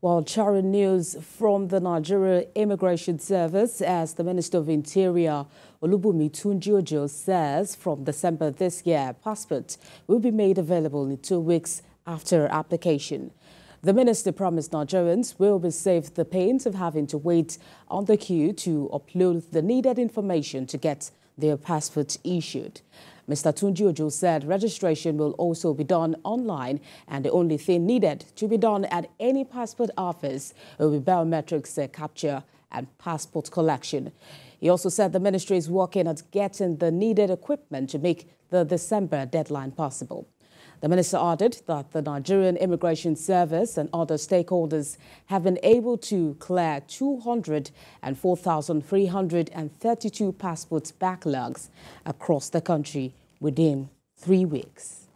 While sharing news from the Nigerian Immigration Service, as the Minister of Interior, Olubunmi Tunji-Ojo, says from December this year, passports will be made available in 2 weeks after application. The minister promised Nigerians will be saved the pains of having to wait on the queue to upload the needed information to get their passports issued. Mr. Tunji-Ojo said registration will also be done online, and the only thing needed to be done at any passport office will be biometrics capture and passport collection. He also said the ministry is working at getting the needed equipment to make the December deadline possible. The minister added that the Nigerian Immigration Service and other stakeholders have been able to clear 204,332 passports backlogs across the country within 3 weeks.